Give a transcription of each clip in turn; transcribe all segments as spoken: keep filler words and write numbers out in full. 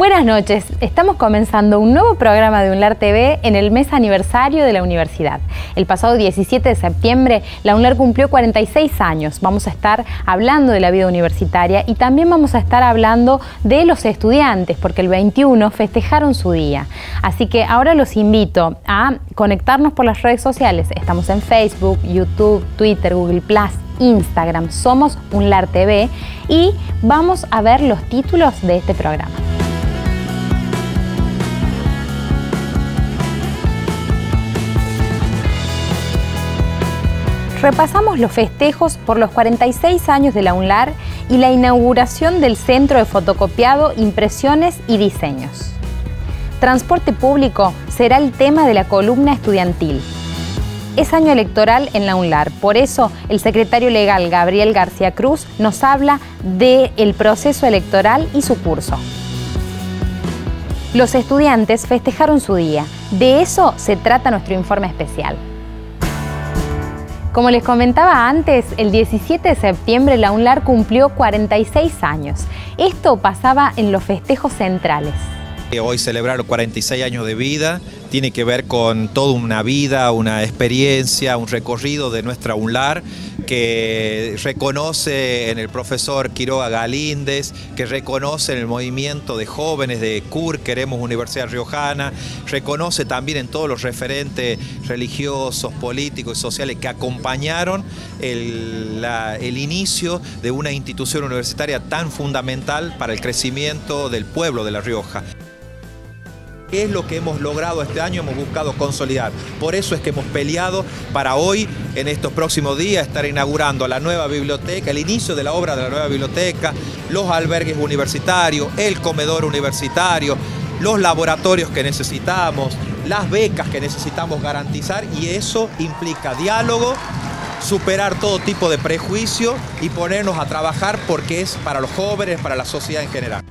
Buenas noches, estamos comenzando un nuevo programa de UNLAR T V en el mes aniversario de la universidad. El pasado diecisiete de septiembre la UNLAR cumplió cuarenta y seis años. Vamos a estar hablando de la vida universitaria y también vamos a estar hablando de los estudiantes, porque el veintiuno festejaron su día. Así que ahora los invito a conectarnos por las redes sociales. Estamos en Facebook, YouTube, Twitter, Google Plus, Instagram. Somos UNLAR T V y vamos a ver los títulos de este programa. Repasamos los festejos por los cuarenta y seis años de la UNLAR y la inauguración del Centro de Fotocopiado, Impresiones y Diseños. Transporte público será el tema de la columna estudiantil. Es año electoral en la UNLAR, por eso el secretario legal Gabriel García Cruz nos habla del proceso electoral y su curso. Los estudiantes festejaron su día, de eso se trata nuestro informe especial. Como les comentaba antes, el diecisiete de septiembre la UNLAR cumplió cuarenta y seis años. Esto pasaba en los festejos centrales. Hoy celebrar los cuarenta y seis años de vida tiene que ver con toda una vida, una experiencia, un recorrido de nuestra UNLAR que reconoce en el profesor Quiroga Galíndez, que reconoce en el movimiento de jóvenes de C U R, Queremos Universidad Riojana, reconoce también en todos los referentes religiosos, políticos y sociales que acompañaron el, la, el inicio de una institución universitaria tan fundamental para el crecimiento del pueblo de La Rioja. ¿Qué es lo que hemos logrado este año? Hemos buscado consolidar. Por eso es que hemos peleado para hoy, en estos próximos días, estar inaugurando la nueva biblioteca, el inicio de la obra de la nueva biblioteca, los albergues universitarios, el comedor universitario, los laboratorios que necesitamos, las becas que necesitamos garantizar, y eso implica diálogo, superar todo tipo de prejuicio y ponernos a trabajar porque es para los jóvenes, para la sociedad en general.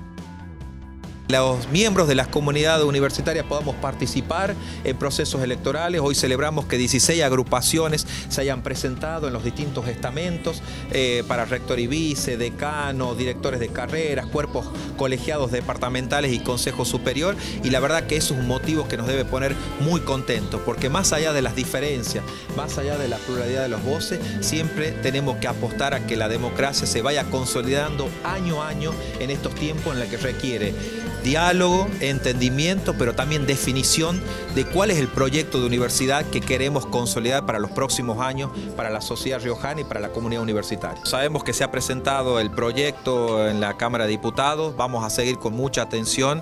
Los miembros de las comunidades universitarias podamos participar en procesos electorales. Hoy celebramos que dieciséis agrupaciones se hayan presentado en los distintos estamentos eh, para rector y vice, decano, directores de carreras, cuerpos colegiados departamentales y consejo superior. Y la verdad que eso es un motivo que nos debe poner muy contentos, porque más allá de las diferencias, más allá de la pluralidad de las voces, siempre tenemos que apostar a que la democracia se vaya consolidando año a año en estos tiempos en los que requiere diálogo, entendimiento, pero también definición de cuál es el proyecto de universidad que queremos consolidar para los próximos años, para la sociedad riojana y para la comunidad universitaria. Sabemos que se ha presentado el proyecto en la Cámara de Diputados, vamos a seguir con mucha atención.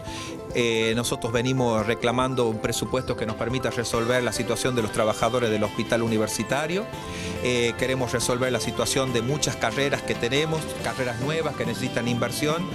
Eh, nosotros venimos reclamando un presupuesto que nos permita resolver la situación de los trabajadores del hospital universitario. Eh, queremos resolver la situación de muchas carreras que tenemos, carreras nuevas que necesitan inversión.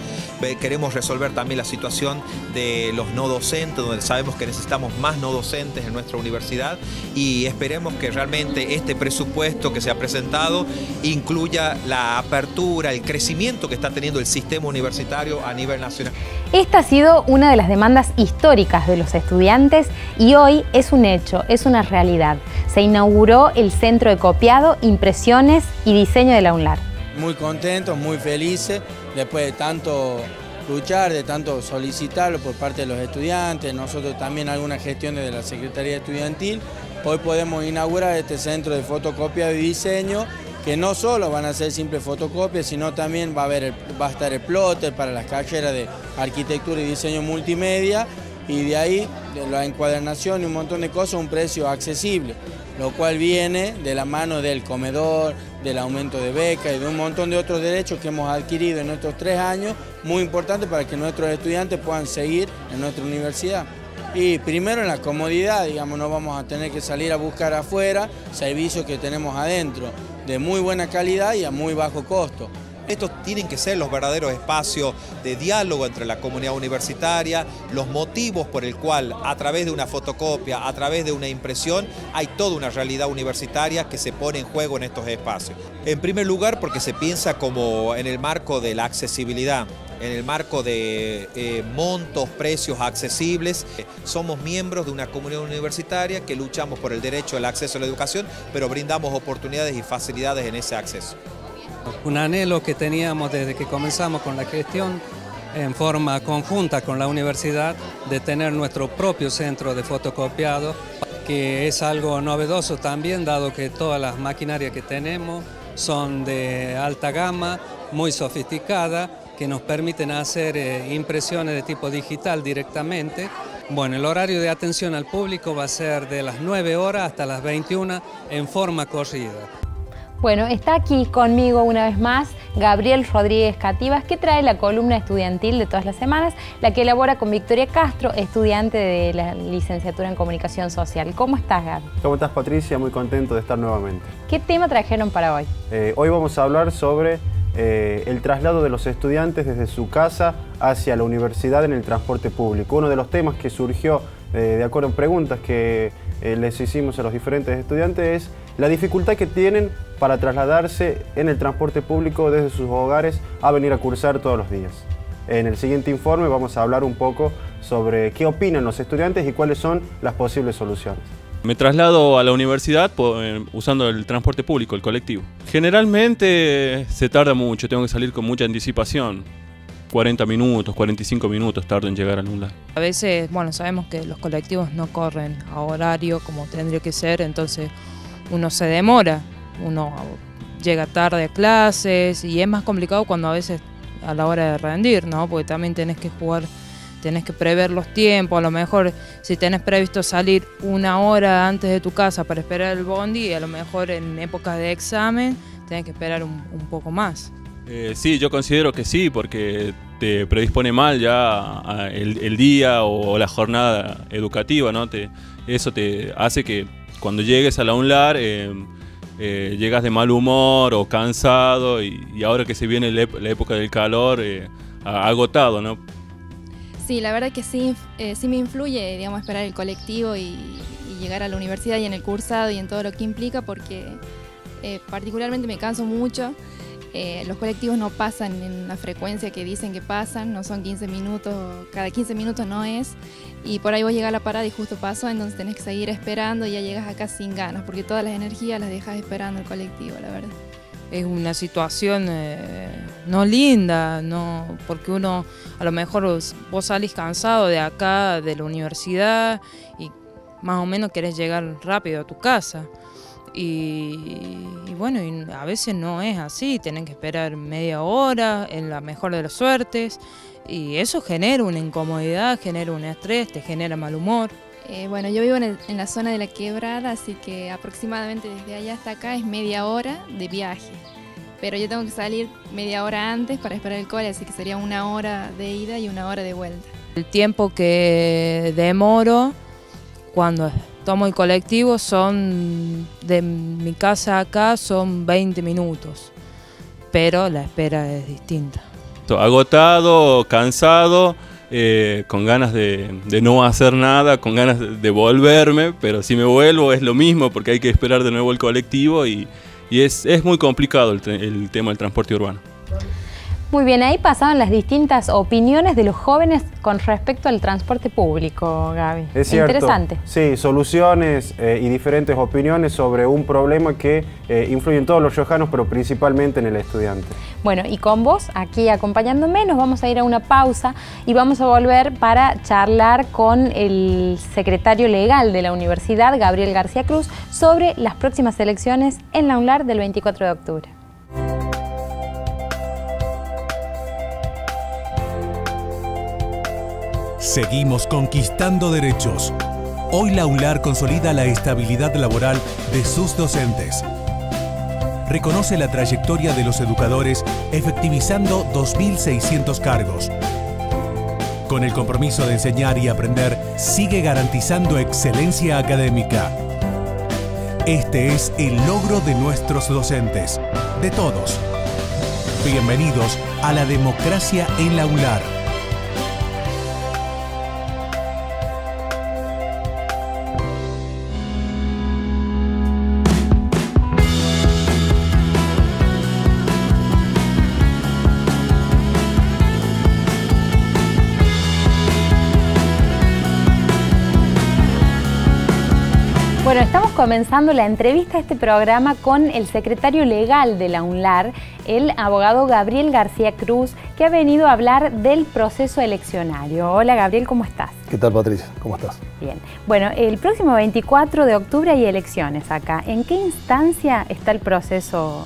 Eh, queremos resolver también la situación de los no docentes, donde sabemos que necesitamos más no docentes en nuestra universidad, y esperemos que realmente este presupuesto que se ha presentado incluya la apertura, el crecimiento que está teniendo el sistema universitario a nivel nacional. Esta ha sido una de las demandas históricas de los estudiantes y hoy es un hecho, es una realidad. Se inauguró el Centro de Copiado, Impresiones y Diseño de la UNLAR. Muy contentos, muy felices, después de tanto luchar, de tanto solicitarlo por parte de los estudiantes, nosotros también algunas gestiones de la Secretaría Estudiantil, hoy podemos inaugurar este Centro de Fotocopiado y Diseño, que no solo van a ser simples fotocopias, sino también va a, haber el, va a estar el plotter para las carreras de arquitectura y diseño multimedia, y de ahí de la encuadernación y un montón de cosas a un precio accesible, lo cual viene de la mano del comedor, del aumento de becas y de un montón de otros derechos que hemos adquirido en estos tres años, muy importante para que nuestros estudiantes puedan seguir en nuestra universidad. Y primero en la comodidad, digamos, no vamos a tener que salir a buscar afuera servicios que tenemos adentro, de muy buena calidad y a muy bajo costo. Estos tienen que ser los verdaderos espacios de diálogo entre la comunidad universitaria, los motivos por el cual a través de una fotocopia, a través de una impresión, hay toda una realidad universitaria que se pone en juego en estos espacios. En primer lugar, porque se piensa como en el marco de la accesibilidad, en el marco de eh, montos, precios accesibles. Somos miembros de una comunidad universitaria que luchamos por el derecho al acceso a la educación, pero brindamos oportunidades y facilidades en ese acceso. Un anhelo que teníamos desde que comenzamos con la gestión en forma conjunta con la universidad, de tener nuestro propio centro de fotocopiado, que es algo novedoso también, dado que todas las maquinarias que tenemos son de alta gama, muy sofisticada, que nos permiten hacer eh, impresiones de tipo digital directamente. Bueno, el horario de atención al público va a ser de las nueve horas hasta las veintiuna en forma corrida. Bueno, está aquí conmigo una vez más Gabriel Rodríguez Cativas, que trae la columna estudiantil de todas las semanas, la que elabora con Victoria Castro, estudiante de la licenciatura en Comunicación Social. ¿Cómo estás, Gabi? ¿Cómo estás, Patricia? Muy contento de estar nuevamente. ¿Qué tema trajeron para hoy? Eh, hoy vamos a hablar sobre eh, el traslado de los estudiantes desde su casa hacia la universidad en el transporte público. Uno de los temas que surgió eh, de acuerdo a preguntas que eh, les hicimos a los diferentes estudiantes es la dificultad que tienen para trasladarse en el transporte público desde sus hogares a venir a cursar todos los días. En el siguiente informe vamos a hablar un poco sobre qué opinan los estudiantes y cuáles son las posibles soluciones. Me traslado a la universidad usando el transporte público, el colectivo. Generalmente se tarda mucho, tengo que salir con mucha anticipación. cuarenta minutos, cuarenta y cinco minutos tardo en llegar al UNLAR. A veces, bueno, sabemos que los colectivos no corren a horario como tendría que ser, entonces uno se demora, uno llega tarde a clases y es más complicado cuando a veces a la hora de rendir, ¿no? Porque también tenés que jugar, tenés que prever los tiempos, a lo mejor si tenés previsto salir una hora antes de tu casa para esperar el bondi, y a lo mejor en épocas de examen tenés que esperar un, un poco más. Eh, sí, yo considero que sí, porque te predispone mal ya a el, el día o, o la jornada educativa, ¿no? Te, eso te hace que cuando llegues a la UNLAR eh, eh, llegas de mal humor o cansado y, y ahora que se viene la, la época del calor, eh, agotado, ¿no? Sí, la verdad que sí, eh, sí me influye, digamos, esperar el colectivo y, y llegar a la universidad y en el cursado y en todo lo que implica, porque eh, particularmente me canso mucho. Eh, los colectivos no pasan en la frecuencia que dicen que pasan, no son quince minutos, cada quince minutos no es, y por ahí vos llegás a la parada y justo pasó, entonces tenés que seguir esperando y ya llegas acá sin ganas, porque todas las energías las dejas esperando el colectivo, la verdad. Es una situación eh, no linda, no, porque uno, a lo mejor vos salís cansado de acá, de la universidad, y más o menos querés llegar rápido a tu casa. Y, y bueno, y a veces no es así, tienen que esperar media hora, en la mejor de las suertes, y eso genera una incomodidad, genera un estrés, te genera mal humor. Eh, bueno, yo vivo en, el, en la zona de La Quebrada, así que aproximadamente desde allá hasta acá es media hora de viaje, pero yo tengo que salir media hora antes para esperar el cole, así que sería una hora de ida y una hora de vuelta. El tiempo que demoro cuando es tomo el colectivo, son de mi casa acá son veinte minutos, pero la espera es distinta. Agotado, cansado, eh, con ganas de, de no hacer nada, con ganas de volverme, pero si me vuelvo es lo mismo porque hay que esperar de nuevo el colectivo y, y es, es muy complicado el, el tema del transporte urbano. Muy bien, ahí pasaban las distintas opiniones de los jóvenes con respecto al transporte público, Gaby. Es cierto. Interesante. Sí, soluciones eh, y diferentes opiniones sobre un problema que eh, influye en todos los riojanos, pero principalmente en el estudiante. Bueno, y con vos, aquí acompañándome, nos vamos a ir a una pausa y vamos a volver para charlar con el secretario legal de la universidad, Gabriel García Cruz, sobre las próximas elecciones en la UNLAR del veinticuatro de octubre. Seguimos conquistando derechos. Hoy la UNLAR consolida la estabilidad laboral de sus docentes. Reconoce la trayectoria de los educadores efectivizando dos mil seiscientos cargos. Con el compromiso de enseñar y aprender, sigue garantizando excelencia académica. Este es el logro de nuestros docentes, de todos. Bienvenidos a la democracia en la UNLAR. Bueno, estamos comenzando la entrevista a este programa con el secretario legal de la UNLAR, el abogado Gabriel García Cruz, que ha venido a hablar del proceso eleccionario. Hola Gabriel, ¿cómo estás? ¿Qué tal Patricia? ¿Cómo estás? Bien. Bueno, el próximo veinticuatro de octubre hay elecciones acá. ¿En qué instancia está el proceso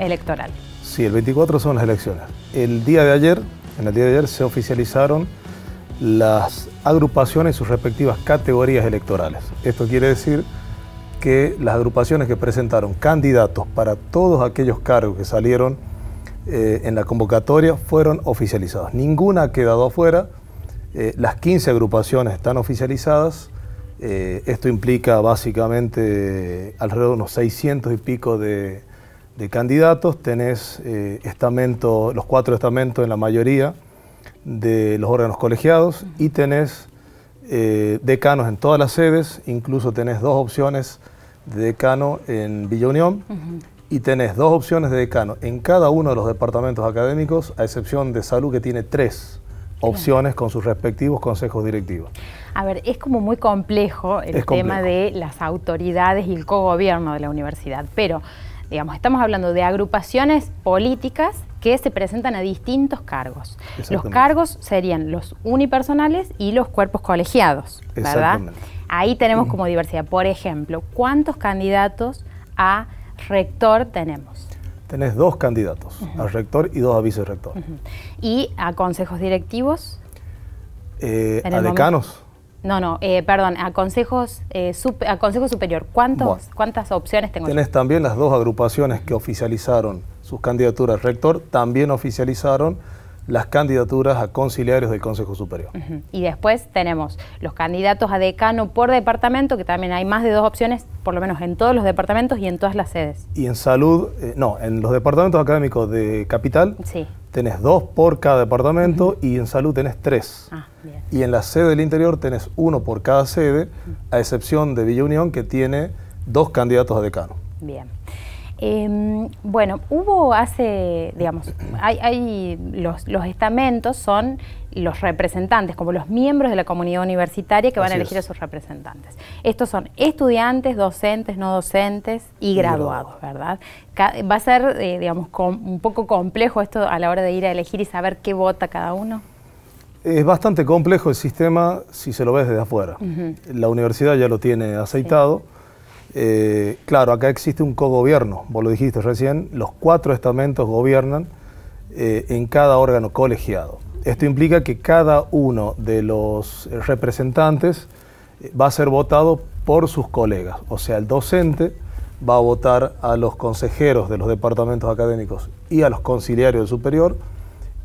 electoral? Sí, el veinticuatro son las elecciones. El día de ayer, en el día de ayer se oficializaron las agrupaciones y sus respectivas categorías electorales. Esto quiere decir que las agrupaciones que presentaron candidatos para todos aquellos cargos que salieron eh, en la convocatoria fueron oficializados. Ninguna ha quedado afuera, eh, las quince agrupaciones están oficializadas, eh, esto implica básicamente alrededor de unos seiscientos y pico de, de candidatos. Tenés eh, estamento, los cuatro estamentos en la mayoría de los órganos colegiados, y tenés eh, decanos en todas las sedes, incluso tenés dos opciones de decano en Villa Unión, uh-huh. y tenés dos opciones de decano en cada uno de los departamentos académicos, a excepción de salud, que tiene tres opciones con sus respectivos consejos directivos. A ver, es como muy complejo el es tema complejo. de las autoridades y el cogobierno de la universidad, pero digamos, estamos hablando de agrupaciones políticas que se presentan a distintos cargos. Los cargos serían los unipersonales y los cuerpos colegiados, ¿verdad? Ahí tenemos como diversidad. Por ejemplo, ¿cuántos candidatos a rector tenemos? Tenés dos candidatos, uh-huh. a rector y dos a vicerrector. Uh-huh. ¿Y a consejos directivos? Eh, ¿A decanos? No, no, eh, perdón, a consejos, eh, super, a consejo superior, ¿cuántos, bueno, ¿cuántas opciones tengo? Tenés yo? También las dos agrupaciones que oficializaron sus candidaturas al rector, también oficializaron las candidaturas a conciliarios del Consejo Superior. Uh-huh. Y después tenemos los candidatos a decano por departamento, que también hay más de dos opciones, por lo menos en todos los departamentos y en todas las sedes. Y en salud, eh, no, en los departamentos académicos de Capital, sí. tenés dos por cada departamento, uh-huh. y en salud tenés tres. Ah, bien. Y en la sede del interior tenés uno por cada sede, uh-huh. a excepción de Villa Unión, que tiene dos candidatos a decano. Bien. Eh, bueno, hubo hace, digamos, hay, hay los, los estamentos son los representantes, como los miembros de la comunidad universitaria que van Así a elegir es. a sus representantes. Estos son estudiantes, docentes, no docentes y graduados, no. ¿verdad? Va a ser, eh, digamos, com, un poco complejo esto a la hora de ir a elegir y saber qué vota cada uno. Es bastante complejo el sistema si se lo ves desde afuera. Uh-huh. La universidad ya lo tiene aceitado. Sí. Eh, claro, acá existe un cogobierno, vos lo dijiste recién, los cuatro estamentos gobiernan eh, en cada órgano colegiado. Esto implica que cada uno de los representantes va a ser votado por sus colegas, o sea, el docente va a votar a los consejeros de los departamentos académicos y a los conciliarios del superior,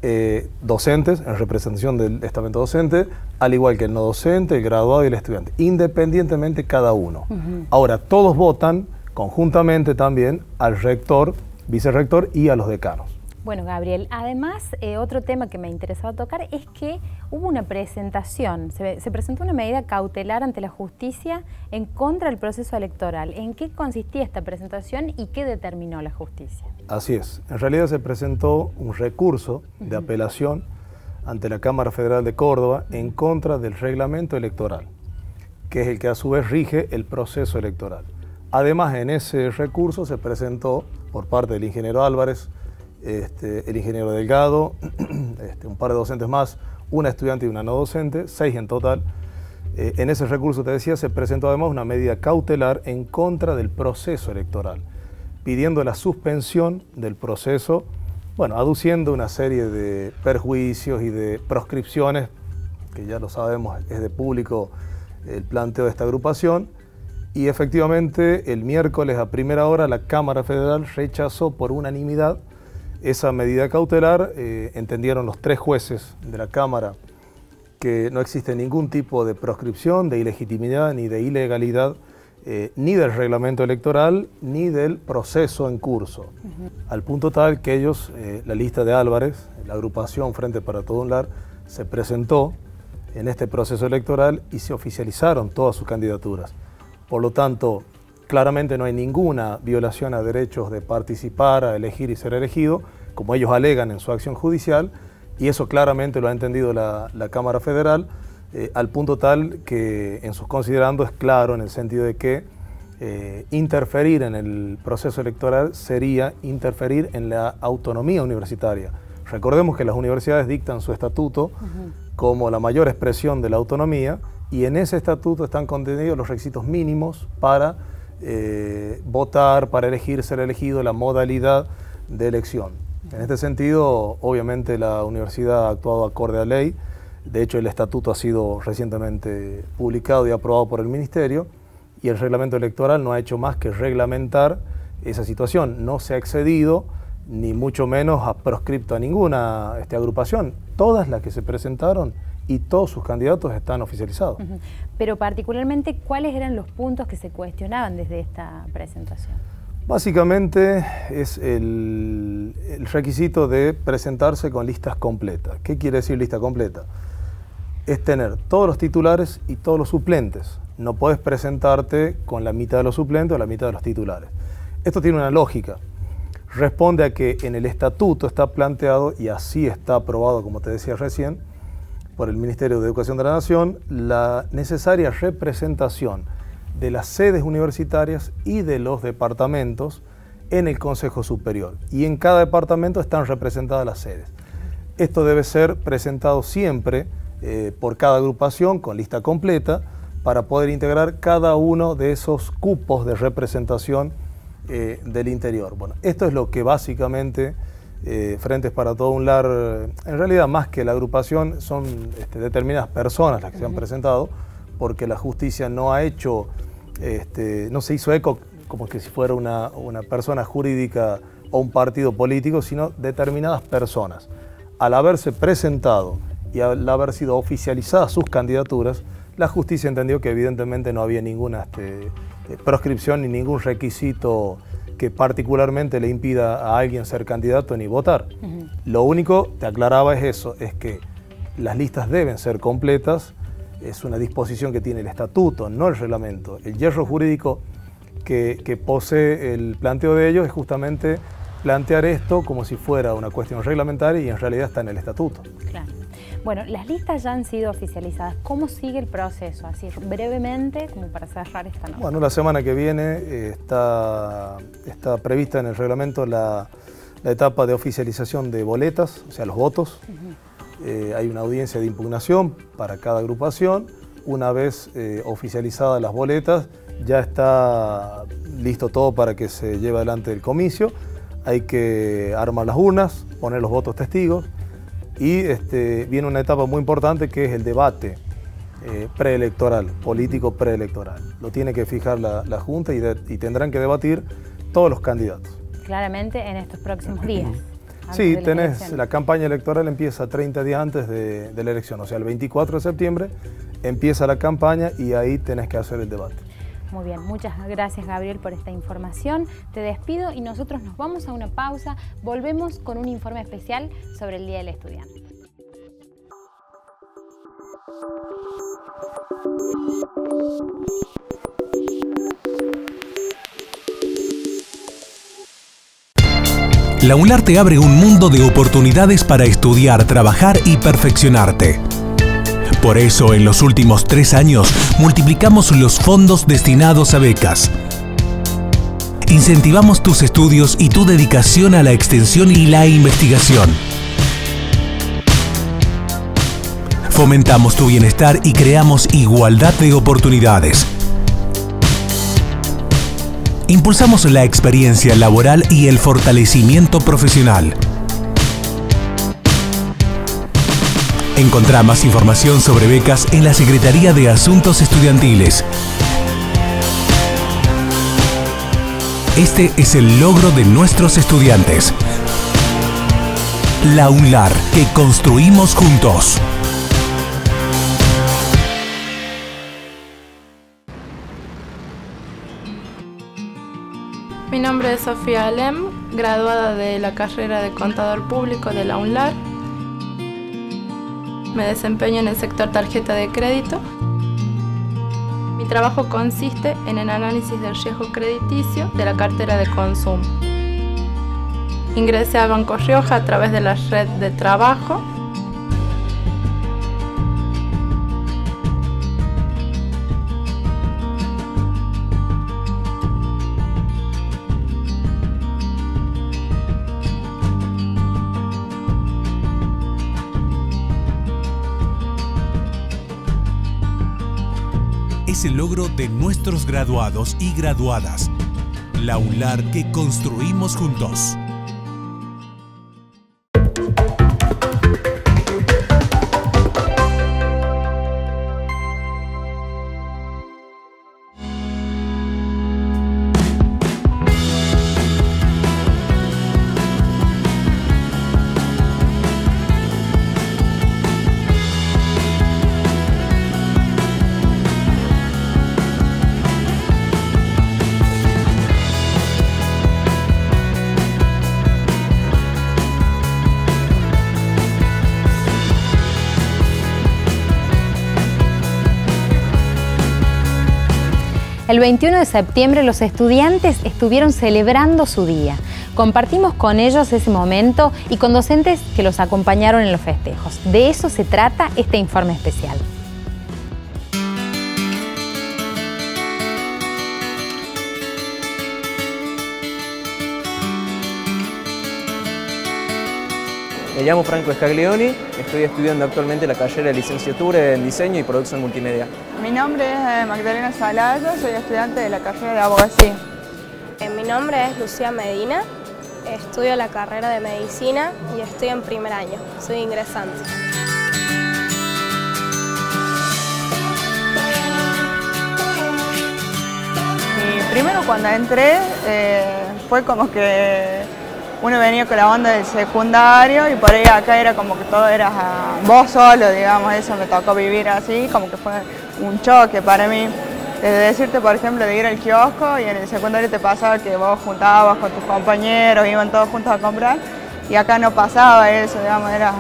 eh, docentes, en representación del estamento docente, al igual que el no docente, el graduado y el estudiante, independientemente cada uno. Uh-huh. Ahora, todos votan conjuntamente también al rector, vicerrector y a los decanos. Bueno, Gabriel, además, eh, otro tema que me interesaba tocar es que hubo una presentación, se, se presentó una medida cautelar ante la justicia en contra del proceso electoral. ¿En qué consistía esta presentación y qué determinó la justicia? Así es. En realidad se presentó un recurso de apelación ante la Cámara Federal de Córdoba en contra del reglamento electoral, que es el que a su vez rige el proceso electoral. Además, en ese recurso se presentó por parte del ingeniero Álvarez, este, el ingeniero Delgado, este, un par de docentes más, una estudiante y una no docente, seis en total. Eh, en ese recurso, te decía, se presentó además una medida cautelar en contra del proceso electoral, pidiendo la suspensión del proceso, bueno, aduciendo una serie de perjuicios y de proscripciones, que ya lo sabemos, es de público el planteo de esta agrupación, y efectivamente el miércoles a primera hora la Cámara Federal rechazó por unanimidad esa medida cautelar. Eh, entendieron los tres jueces de la Cámara que no existe ningún tipo de proscripción, de ilegitimidad ni de ilegalidad, Eh, ni del reglamento electoral, ni del proceso en curso. Uh-huh. Al punto tal que ellos, eh, la lista de Álvarez, la agrupación Frente para todo Unlar, se presentó en este proceso electoral y se oficializaron todas sus candidaturas. Por lo tanto, claramente no hay ninguna violación a derechos de participar, a elegir y ser elegido, como ellos alegan en su acción judicial, y eso claramente lo ha entendido la, la Cámara Federal, Eh, al punto tal que en sus considerandos es claro en el sentido de que Eh, interferir en el proceso electoral sería interferir en la autonomía universitaria. Recordemos que las universidades dictan su estatuto uh-huh. como la mayor expresión de la autonomía, y en ese estatuto están contenidos los requisitos mínimos para eh, votar, para elegir, ser elegido, la modalidad de elección. En este sentido, obviamente la universidad ha actuado acorde a ley. De hecho, el estatuto ha sido recientemente publicado y aprobado por el Ministerio, y el reglamento electoral no ha hecho más que reglamentar esa situación. No se ha excedido, ni mucho menos ha proscripto a ninguna este, agrupación. Todas las que se presentaron y todos sus candidatos están oficializados. Uh-huh. Pero particularmente, ¿cuáles eran los puntos que se cuestionaban desde esta presentación? Básicamente es el, el requisito de presentarse con listas completas. ¿Qué quiere decir lista completa? Es tener todos los titulares y todos los suplentes. No puedes presentarte con la mitad de los suplentes o la mitad de los titulares. Esto tiene una lógica. Responde a que en el estatuto está planteado, y así está aprobado, como te decía recién, por el Ministerio de Educación de la Nación, la necesaria representación de las sedes universitarias y de los departamentos en el Consejo Superior. Y en cada departamento están representadas las sedes. Esto debe ser presentado siempre eh, por cada agrupación con lista completa, para poder integrar cada uno de esos cupos de representación eh, del interior. Bueno, esto es lo que básicamente eh, Frentes para todo Unlar, en realidad más que la agrupación, son este, determinadas personas las que se han presentado, porque la justicia no ha hecho, este, no se hizo eco como que si fuera una, una persona jurídica o un partido político, sino determinadas personas. Al haberse presentado y al haber sido oficializadas sus candidaturas, la justicia entendió que evidentemente no había ninguna este, proscripción ni ningún requisito que particularmente le impida a alguien ser candidato ni votar. Uh-huh. Lo único, te aclaraba, es eso, es que las listas deben ser completas, es una disposición que tiene el estatuto, no el reglamento. El hierro jurídico que, que posee el planteo de ellos es justamente plantear esto como si fuera una cuestión reglamentaria, y en realidad está en el estatuto. Claro. Bueno, las listas ya han sido oficializadas. ¿Cómo sigue el proceso? Así brevemente, como para cerrar esta nota. Bueno, la semana que viene eh, está, está prevista en el reglamento la, la etapa de oficialización de boletas, o sea, los votos. Uh-huh. eh, hay una audiencia de impugnación para cada agrupación. Una vez eh, oficializadas las boletas, ya está listo todo para que se lleve adelante el comicio. Hay que armar las urnas, poner los votos testigos, y este, viene una etapa muy importante que es el debate eh, preelectoral, político preelectoral. Lo tiene que fijar la, la Junta, y, de, y tendrán que debatir todos los candidatos. Claramente en estos próximos días. Sí, tenés, la, la campaña electoral empieza treinta días antes de, de la elección, o sea, el veinticuatro de septiembre empieza la campaña y ahí tenés que hacer el debate. Muy bien, muchas gracias, Gabriel, por esta información. Te despido y nosotros nos vamos a una pausa. Volvemos con un informe especial sobre el Día del Estudiante. La UNLAR te abre un mundo de oportunidades para estudiar, trabajar y perfeccionarte. Por eso, en los últimos tres años, multiplicamos los fondos destinados a becas. Incentivamos tus estudios y tu dedicación a la extensión y la investigación. Fomentamos tu bienestar y creamos igualdad de oportunidades. Impulsamos la experiencia laboral y el fortalecimiento profesional. Encontrá más información sobre becas en la Secretaría de Asuntos Estudiantiles. Este es el logro de nuestros estudiantes. La UNLAR, que construimos juntos. Mi nombre es Sofía Alem, graduada de la carrera de Contador Público de la UNLAR. Me desempeño en el sector tarjeta de crédito. Mi trabajo consiste en el análisis del riesgo crediticio de la cartera de consumo. Ingresé a Banco Rioja a través de la red de trabajo. es el logro de nuestros graduados y graduadas. La UNLAR que construimos juntos. El veintiuno de septiembre los estudiantes estuvieron celebrando su día. Compartimos con ellos ese momento y con docentes que los acompañaron en los festejos. De eso se trata este informe especial. Me llamo Franco Escaglioni, estoy estudiando actualmente la carrera de licenciatura en Diseño y Producción Multimedia. Mi nombre es Magdalena Salazar, soy estudiante de la carrera de Abogacía. Mi nombre es Lucía Medina, estudio la carrera de Medicina y estoy en primer año, soy ingresante. Y primero cuando entré eh, fue como que... uno venía con la onda del secundario y por ahí acá era como que todo era vos solo, digamos, eso me tocó vivir así, como que fue un choque para mí. Desde decirte, por ejemplo, de ir al kiosco y en el secundario te pasaba que vos juntabas con tus compañeros, iban todos juntos a comprar y acá no pasaba eso, digamos, eras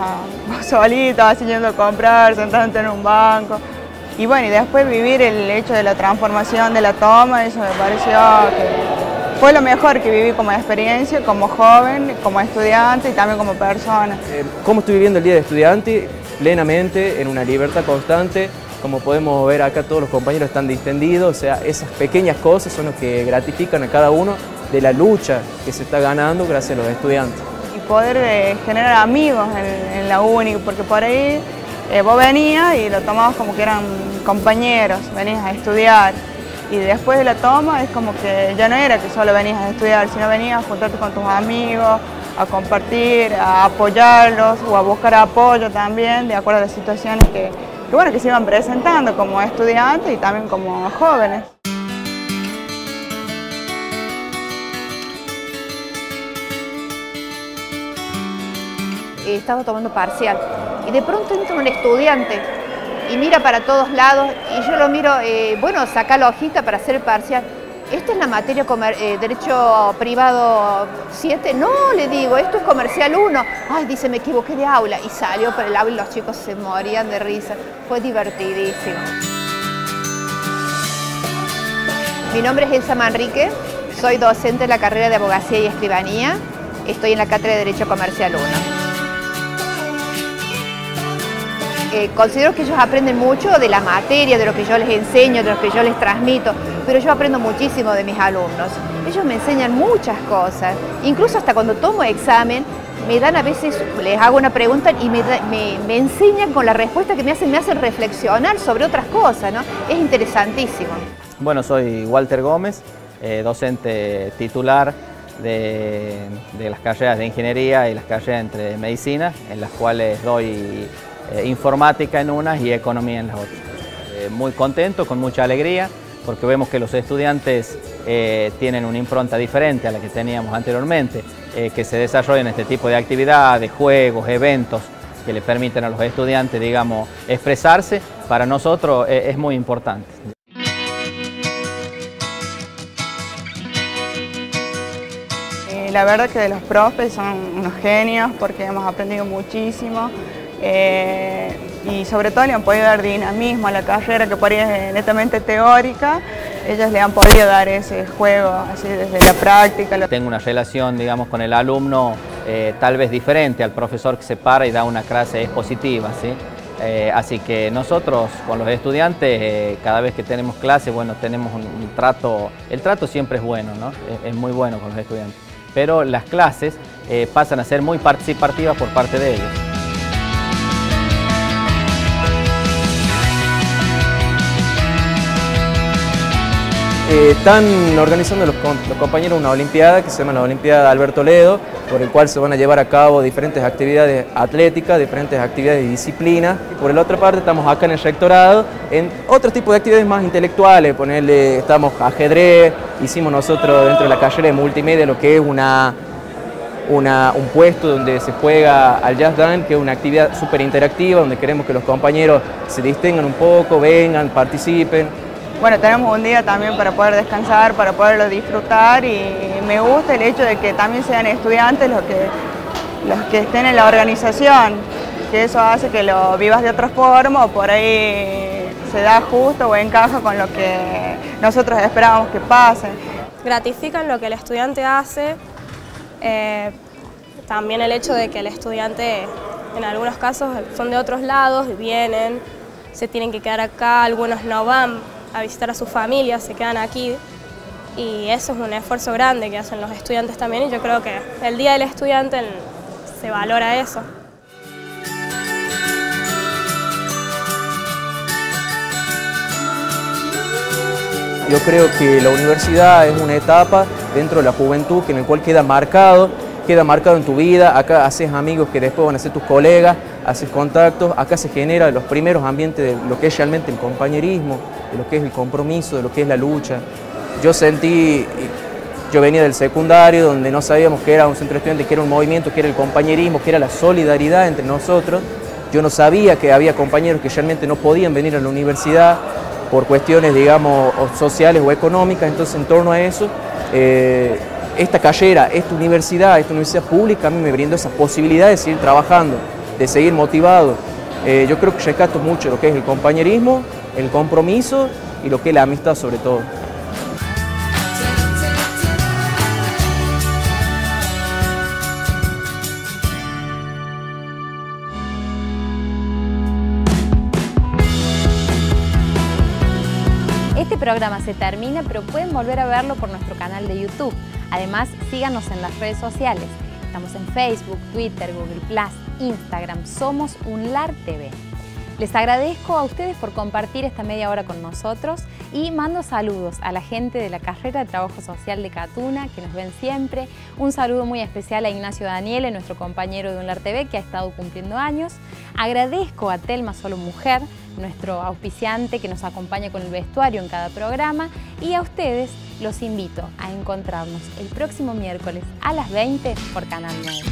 vos solito, así yendo a comprar, sentándote en un banco. Y bueno, y después vivir el hecho de la transformación de la toma, eso me pareció que... fue lo mejor que viví como experiencia, como joven, como estudiante y también como persona. ¿Cómo estoy viviendo el día de estudiante? Plenamente, en una libertad constante. Como podemos ver acá todos los compañeros están distendidos, o sea, esas pequeñas cosas son las que gratifican a cada uno de la lucha que se está ganando gracias a los estudiantes. Y poder eh, generar amigos en, en la uni, porque por ahí eh, vos venías y lo tomabas como que eran compañeros, venías a estudiar. Y después de la toma es como que ya no era que solo venías a estudiar, sino venías a juntarte con tus amigos, a compartir, a apoyarlos o a buscar apoyo también, de acuerdo a las situaciones que, que, bueno, que se iban presentando como estudiantes y también como jóvenes. Estaba tomando parcial y de pronto entra un estudiante y mira para todos lados, y yo lo miro, eh, bueno, saca la hojita para hacer el parcial. ¿Esta es la materia eh, Derecho Privado siete? No, le digo, esto es Comercial uno. Ay, dice, me equivoqué de aula. Y salió por el aula y los chicos se morían de risa. Fue divertidísimo. Mi nombre es Elsa Manrique, soy docente de la carrera de Abogacía y Escribanía. Estoy en la Cátedra de Derecho Comercial uno. Eh, considero que ellos aprenden mucho de la materia, de lo que yo les enseño, de lo que yo les transmito, pero yo aprendo muchísimo de mis alumnos. Ellos me enseñan muchas cosas, incluso hasta cuando tomo examen, me dan a veces, les hago una pregunta y me, me, me enseñan con la respuesta que me hacen, me hacen reflexionar sobre otras cosas, ¿no? Es interesantísimo. Bueno, soy Walter Gómez, eh, docente titular de, de las carreras de Ingeniería y las carreras entre Medicina, en las cuales doy... Eh, informática en unas y economía en las otras. Eh, muy contento, con mucha alegría, porque vemos que los estudiantes eh, tienen una impronta diferente a la que teníamos anteriormente, eh, que se desarrollen este tipo de actividades, juegos, eventos que le permiten a los estudiantes, digamos, expresarse. Para nosotros eh, es muy importante. Eh, la verdad que los profes son unos genios porque hemos aprendido muchísimo. Eh, y sobre todo le han podido dar dinamismo a la carrera que por ahí es netamente teórica, ellas le han podido dar ese juego así desde la práctica. Tengo una relación, digamos, con el alumno eh, tal vez diferente al profesor que se para y da una clase expositiva, ¿sí? Eh, así que nosotros con los estudiantes eh, cada vez que tenemos clase, bueno, tenemos un, un trato, el trato siempre es bueno, ¿no? Es, es muy bueno con los estudiantes, pero las clases eh, pasan a ser muy participativas por parte de ellos. Eh, están organizando los, los compañeros una olimpiada que se llama la Olimpiada Alberto Ledo, por el cual se van a llevar a cabo diferentes actividades atléticas, diferentes actividades y disciplinas. Por la otra parte estamos acá en el rectorado, en otro tipo de actividades más intelectuales, ponerle, estamos ajedrez, hicimos nosotros dentro de la carrera de multimedia lo que es una... Una, un puesto donde se juega al Just Dance, que es una actividad súper interactiva, donde queremos que los compañeros se distengan un poco, vengan, participen. Bueno, tenemos un día también para poder descansar, para poderlo disfrutar, y me gusta el hecho de que también sean estudiantes los que, los que estén en la organización, que eso hace que lo vivas de otra forma, o por ahí se da justo o encaja con lo que nosotros esperábamos que pase. Gratifican lo que el estudiante hace. Eh, también el hecho de que el estudiante, en algunos casos, son de otros lados y vienen, se tienen que quedar acá, algunos no van a visitar a sus familias, se quedan aquí, y eso es un esfuerzo grande que hacen los estudiantes también, y yo creo que el Día del Estudiante se valora eso. Yo creo que la universidad es una etapa dentro de la juventud en la cual queda marcado, queda marcado en tu vida, acá haces amigos que después van a ser tus colegas, haces contactos, acá se generan los primeros ambientes de lo que es realmente el compañerismo, de lo que es el compromiso, de lo que es la lucha. Yo sentí, yo venía del secundario donde no sabíamos que era un centro estudiante, que era un movimiento, que era el compañerismo, que era la solidaridad entre nosotros. Yo no sabía que había compañeros que realmente no podían venir a la universidad por cuestiones, digamos, sociales o económicas, entonces en torno a eso, eh, esta carrera, esta universidad, esta universidad pública, a mí me brindó esa posibilidad de seguir trabajando, de seguir motivado. Eh, yo creo que rescato mucho lo que es el compañerismo, el compromiso y lo que es la amistad sobre todo. El programa se termina, pero pueden volver a verlo por nuestro canal de YouTube. Además, síganos en las redes sociales. Estamos en Facebook, Twitter, Google Plus, Instagram. Somos UNLAR T V. Les agradezco a ustedes por compartir esta media hora con nosotros y mando saludos a la gente de la carrera de Trabajo Social de Catuna que nos ven siempre. Un saludo muy especial a Ignacio Daniel, nuestro compañero de UNLAR T V que ha estado cumpliendo años. Agradezco a Telma Solo Mujer, nuestro auspiciante que nos acompaña con el vestuario en cada programa, y a ustedes los invito a encontrarnos el próximo miércoles a las veinte por Canal nueve.